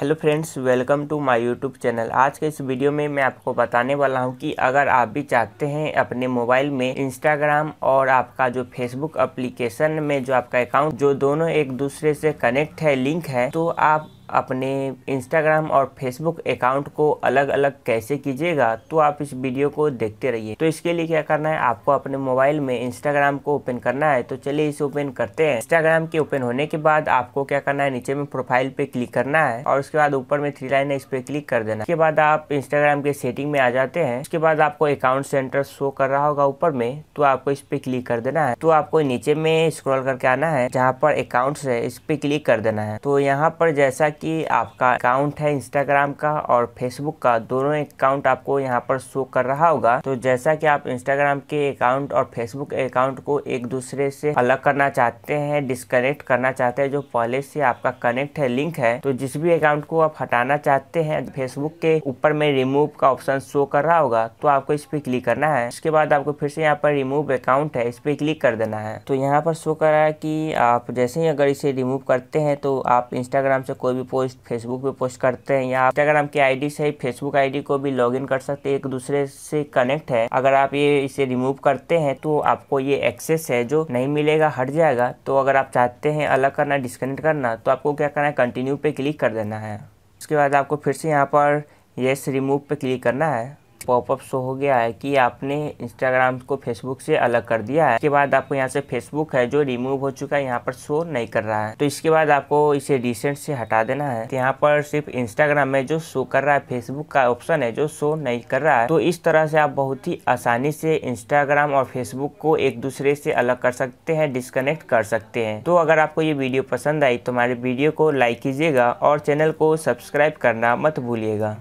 Hello friends, welcome to my YouTube channel. आज के इस वीडियो में मैं आपको बताने वाला हूं कि अगर आप भी चाहते हैं अपने मोबाइल में इंस्टाग्राम और आपका जो फेसबुक एप्लीकेशन में जो आपका अकाउंट जो दोनों एक दूसरे से कनेक्ट है, लिंक है, तो आप अपने इंस्टाग्राम और फेसबुक अकाउंट को अलग अलग कैसे कीजिएगा, तो आप इस वीडियो को देखते रहिए। तो इसके लिए क्या करना है, आपको अपने मोबाइल में इंस्टाग्राम को ओपन करना है। तो चलिए इसे ओपन करते हैं। इंस्टाग्राम के ओपन होने के बाद आपको क्या करना है, नीचे में प्रोफाइल पे क्लिक करना है और उसके बाद ऊपर में थ्री लाइन है, इस पे क्लिक कर देना। उसके बाद आप इंस्टाग्राम के सेटिंग में आ जाते हैं। उसके बाद आपको अकाउंट सेंटर शो कर रहा होगा ऊपर में, तो आपको इस पे क्लिक कर देना है। तो आपको नीचे में स्क्रॉल करके आना है, जहाँ पर अकाउंट्स है इस पे क्लिक कर देना है। तो यहाँ पर जैसा कि आपका अकाउंट है इंस्टाग्राम का और फेसबुक का, दोनों अकाउंट आपको यहाँ पर शो कर रहा होगा। तो जैसा कि आप इंस्टाग्राम के अकाउंट और फेसबुक अकाउंट को एक दूसरे से अलग करना चाहते हैं, डिस्कनेक्ट करना चाहते हैं, जो पहले से आपका कनेक्ट है, लिंक है, तो जिस भी अकाउंट को आप हटाना चाहते हैं, फेसबुक के ऊपर में रिमूव का ऑप्शन शो कर रहा होगा, तो आपको इस पे क्लिक करना है। इसके बाद आपको फिर से यहाँ पर रिमूव अकाउंट है, इस पे क्लिक कर देना है। तो यहाँ पर शो कर रहा है कि आप जैसे ही अगर इसे रिमूव करते हैं तो आप इंस्टाग्राम से कोई भी पोस्ट फेसबुक पे पोस्ट करते हैं, या इंस्टाग्राम की आईडी से फेसबुक आईडी को भी लॉगिन कर सकते हैं, एक दूसरे से कनेक्ट है। अगर आप ये इसे रिमूव करते हैं तो आपको ये एक्सेस है जो नहीं मिलेगा, हट जाएगा। तो अगर आप चाहते हैं अलग करना, डिस्कनेक्ट करना, तो आपको क्या करना है, कंटिन्यू पे क्लिक कर देना है। उसके बाद आपको फिर से यहाँ पर येस रिमूव पे क्लिक करना है। पॉपअप शो हो गया है कि आपने इंस्टाग्राम को फेसबुक से अलग कर दिया है। इसके बाद आपको यहाँ से फेसबुक है जो रिमूव हो चुका है, यहाँ पर शो नहीं कर रहा है। तो इसके बाद आपको इसे रिसेंट से हटा देना है। यहाँ पर सिर्फ इंस्टाग्राम में जो शो कर रहा है, फेसबुक का ऑप्शन है जो शो नहीं कर रहा है। तो इस तरह से आप बहुत ही आसानी से इंस्टाग्राम और फेसबुक को एक दूसरे से अलग कर सकते हैं, डिस्कनेक्ट कर सकते हैं। तो अगर आपको ये वीडियो पसंद आई तो हमारे वीडियो को लाइक कीजिएगा और चैनल को सब्सक्राइब करना मत भूलिएगा।